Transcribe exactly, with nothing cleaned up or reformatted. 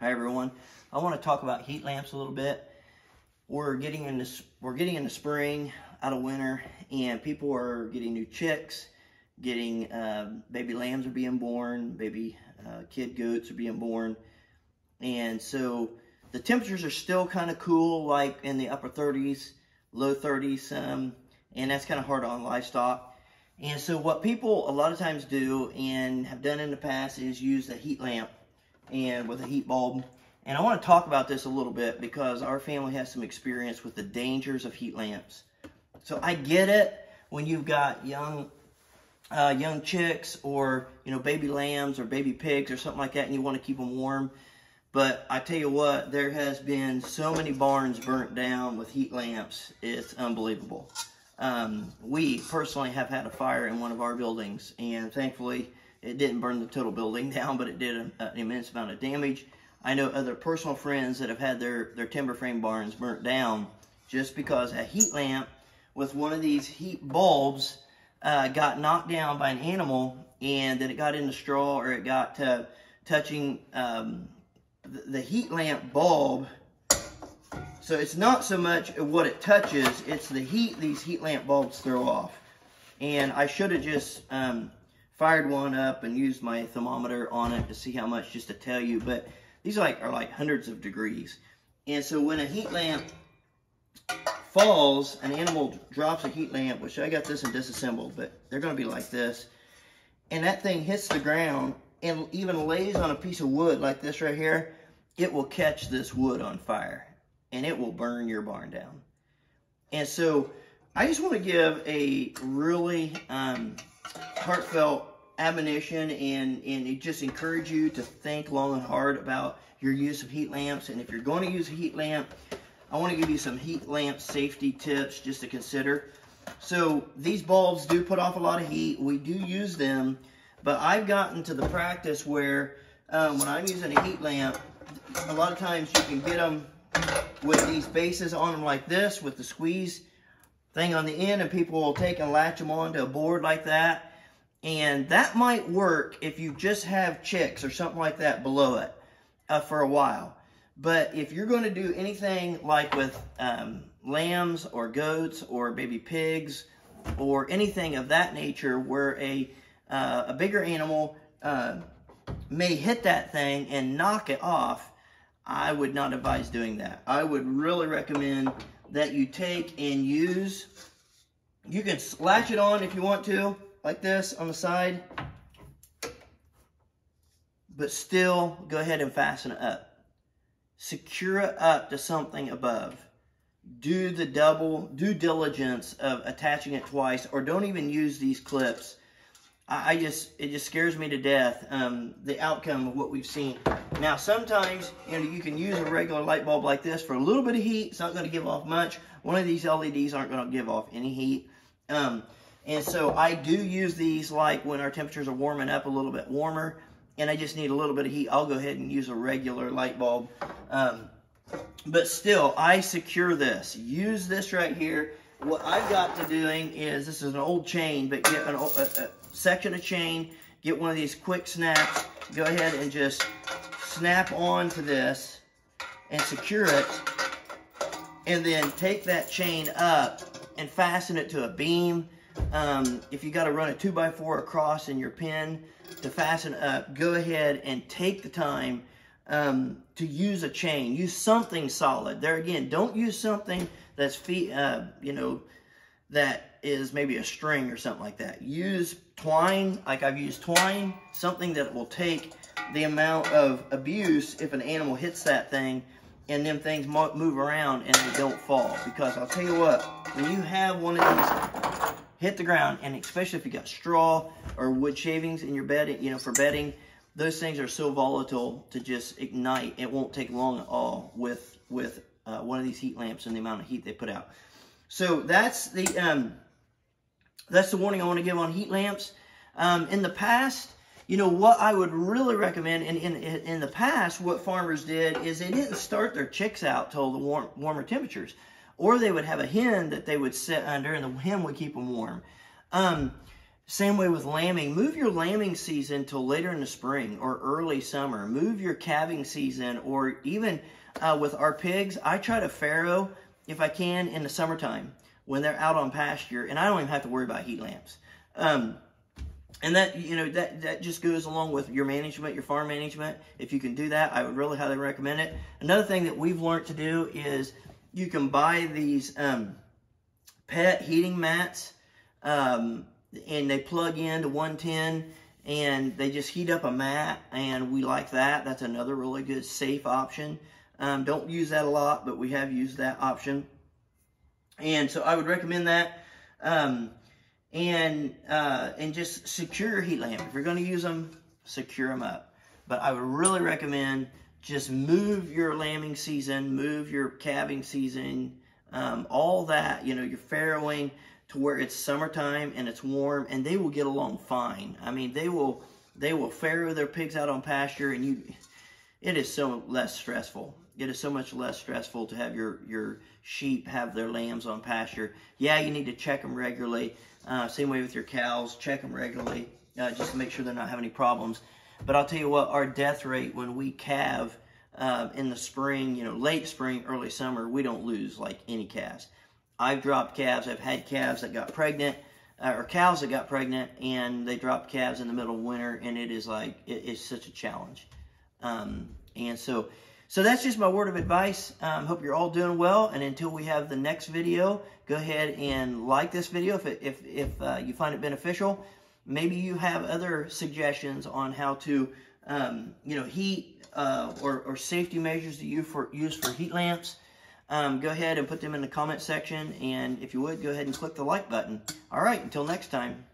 Hi everyone. I want to talk about heat lamps a little bit. We're getting into we're getting into spring, out of winter, and people are getting new chicks, getting uh, baby lambs are being born, baby uh, kid goats are being born, and so the temperatures are still kind of cool, like in the upper thirties, low thirties, um, and that's kind of hard on livestock. And so what people a lot of times do and have done in the past is use a heat lamp and with a heat bulb. And I want to talk about this a little bit because our family has some experience with the dangers of heat lamps. So I get it when you've got young uh, young chicks or, you know, baby lambs or baby pigs or something like that, and you want to keep them warm. But I tell you what, there has been so many barns burnt down with heat lamps. It's unbelievable. Um, we personally have had a fire in one of our buildings, and thankfully it didn't burn the total building down, but it did an, an immense amount of damage. I know other personal friends that have had their, their timber frame barns burnt down just because a heat lamp with one of these heat bulbs uh, got knocked down by an animal, and then it got into straw or it got to touching um, the, the heat lamp bulb. So it's not so much what it touches, it's the heat these heat lamp bulbs throw off. And I should have just um, fired one up and used my thermometer on it to see how much, just to tell you, but these are like, are like hundreds of degrees. And so when a heat lamp falls, an animal drops a heat lamp, which I got this and disassembled, but they're going to be like this. And that thing hits the ground and even lays on a piece of wood like this right here. It will catch this wood on fire and it will burn your barn down. And so I just want to give a really um, heartfelt admonition and and just encourage you to think long and hard about your use of heat lamps. And if you're going to use a heat lamp, I want to give you some heat lamp safety tips just to consider. So these bulbs do put off a lot of heat. We do use them, but I've gotten to the practice where um, when I'm using a heat lamp, a lot of times you can get them with these bases on them like this with the squeeze thing on the end, and people will take and latch them onto a board like that. And that might work if you just have chicks or something like that below it uh, for a while. But if you're going to do anything like with um, lambs or goats or baby pigs or anything of that nature where a, uh, a bigger animal uh, may hit that thing and knock it off, I would not advise doing that. I would really recommend that you take and use, you can latch it on if you want to, like this on the side, but still go ahead and fasten it up. Secure it up to something above. Do the double due diligence of attaching it twice, or don't even use these clips. I, I just, it just scares me to death, um, the outcome of what we've seen. Now sometimes, you know, you can use a regular light bulb like this for a little bit of heat. It's not going to give off much. One of these L E Ds aren't going to give off any heat. Um, And so I do use these like when our temperatures are warming up a little bit warmer and I just need a little bit of heat, I'll go ahead and use a regular light bulb. Um, but still, I secure this. Use this right here. What I've got to doing is, this is an old chain, but get an, a, a section of chain, get one of these quick snaps, go ahead and just snap onto this and secure it. And then take that chain up and fasten it to a beam. Um, if you got to run a two by four across in your pen to fasten up, go ahead and take the time um, to use a chain. Use something solid. There again, don't use something that's feet, uh, you know, that is maybe a string or something like that. Use twine, like I've used twine, something that will take the amount of abuse if an animal hits that thing, and them things move around and they don't fall. Because I'll tell you what, when you have one of these hit the ground, and especially if you got straw or wood shavings in your bed, you know, for bedding, those things are so volatile to just ignite. It won't take long at all with with uh, one of these heat lamps and the amount of heat they put out. So that's the um, that's the warning I want to give on heat lamps. Um, in the past, you know what I would really recommend. And in, in in the past, what farmers did is they didn't start their chicks out till the warm, warmer temperatures. Or they would have a hen that they would sit under, and the hen would keep them warm. Um, Same way with lambing. Move your lambing season till later in the spring or early summer. Move your calving season, or even uh, with our pigs, I try to farrow if I can in the summertime when they're out on pasture, and I don't even have to worry about heat lamps. Um, and that, you know, that, that just goes along with your management, your farm management. If you can do that, I would really highly recommend it. Another thing that we've learned to do is you can buy these um, pet heating mats, um, and they plug into one ten, and they just heat up a mat, and we like that. That's another really good, safe option. Um, don't use that a lot, but we have used that option. And so I would recommend that. Um, and uh, and just secure your heat lamp. If you're going to use them, secure them up. But I would really recommend just move your lambing season, move your calving season, um, all that, you know, your farrowing, to where it's summertime and it's warm, and they will get along fine. I mean, they will they will farrow their pigs out on pasture, and you, it is so less stressful. It is so much less stressful to have your, your sheep have their lambs on pasture. Yeah, you need to check them regularly. Uh, same way with your cows, check them regularly uh, just to make sure they're not having any problems. But I'll tell you what, our death rate when we calve uh, in the spring, you know, late spring, early summer, we don't lose like any calves. I've dropped calves. I've had calves that got pregnant, uh, or cows that got pregnant, and they dropped calves in the middle of winter, and it is like, it, it's such a challenge. Um, and so, so that's just my word of advice. Um, hope you're all doing well, and until we have the next video, go ahead and like this video if, it, if, if uh, you find it beneficial. Maybe you have other suggestions on how to, um, you know, heat uh, or, or safety measures that you for, use for heat lamps. Um, go ahead and put them in the comment section, and if you would, go ahead and click the like button. All right, until next time.